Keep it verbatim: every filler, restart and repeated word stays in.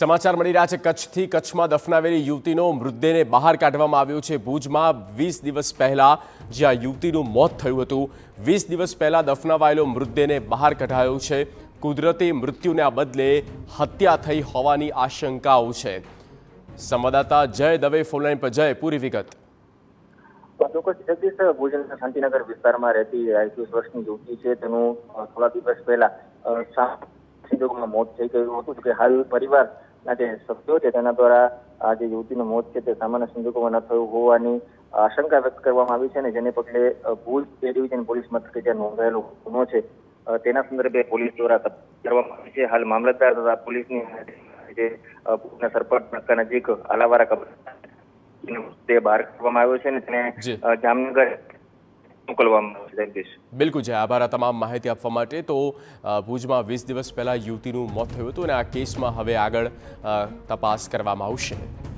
સમાચાર મળી રહ્યા છે કચ્છથી। કચ્છમાં દફનાવેલી યુવતીનો મૃતદેહને બહાર કાઢવામાં આવ્યો છે। ભુજમાં વીસ દિવસ પહેલા જ્યાં યુવતીનું મોત થયું હતું, વીસ દિવસ પહેલા દફનાવાયેલો મૃતદેહને બહાર કઢાયો છે। કુદરતી મૃત્યુના બદલે હત્યા થઈ હોવાની આશંકાઓ છે। સંવાદદાતા જય દવે ફોનલાઈન પર, જય પૂરી વિગત। ભુજ શાંતિનગર વિસ્તારમાં રહેતી એકવીસ વર્ષની યુવતી છે, તેનું થોડા દિવસ પહેલા मौत थी गयु। हाल परिवार सभ्यों द्वारा आज युवती मौत है सामान्य संजोगों में न थयु होवानी आशंका व्यक्त कर पगले भूज ए डिविजन पुलिस मथके ज्यां नोंधायेलो गुनो छे तेना संदर्भे पुलिस द्वारा तपास करवामां आवी छे। हाल मामलतदार तथा पुलिस सरपट नाका नजीक आलावारा कब्र बहार काढवामां आव्यो छे। जामनगर बिल्कुल जय आभार तमाम माहिती आपवा माटे। तो भूज में वीस दिवस पहला युवतीनुं मौत थयुं हतुं। आ केस में हवे आगळ तपास करवामां आवशे।